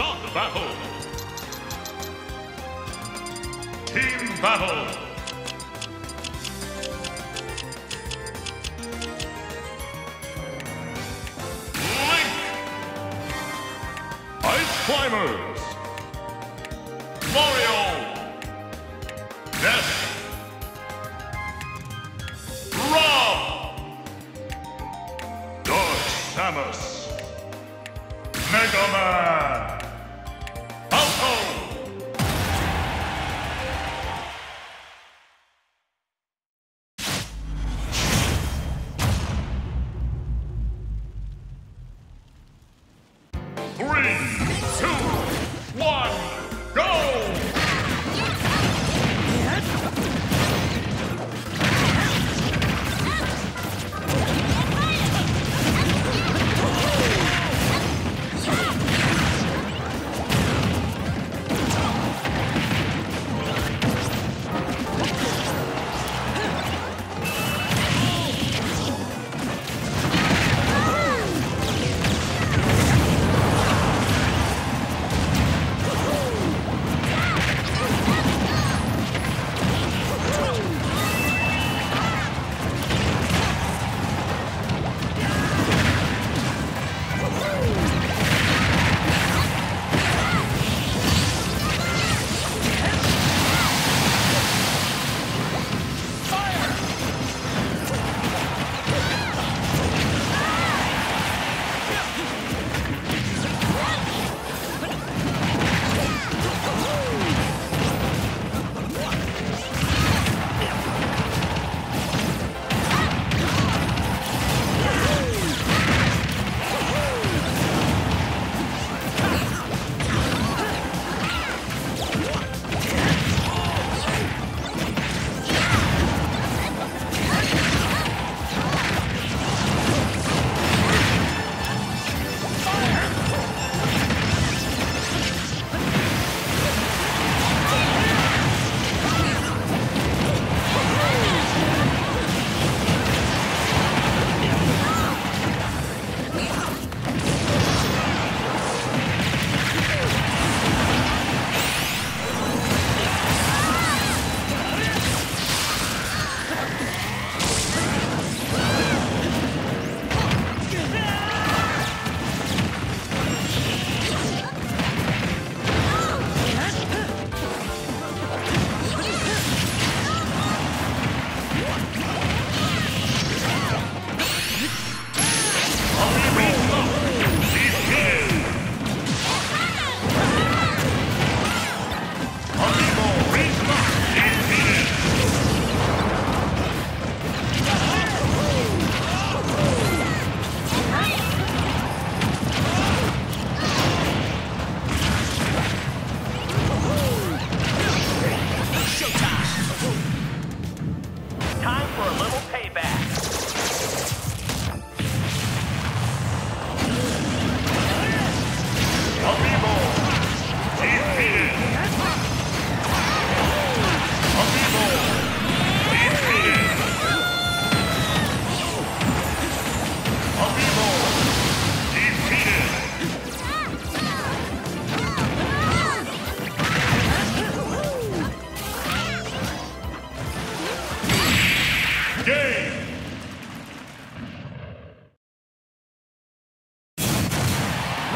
Start battle. Team battle. Link. Ice Climbers. Mario. Ness. Samus, Mega Man, Alto.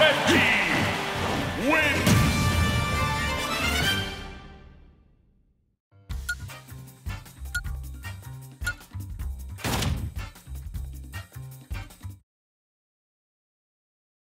Red team!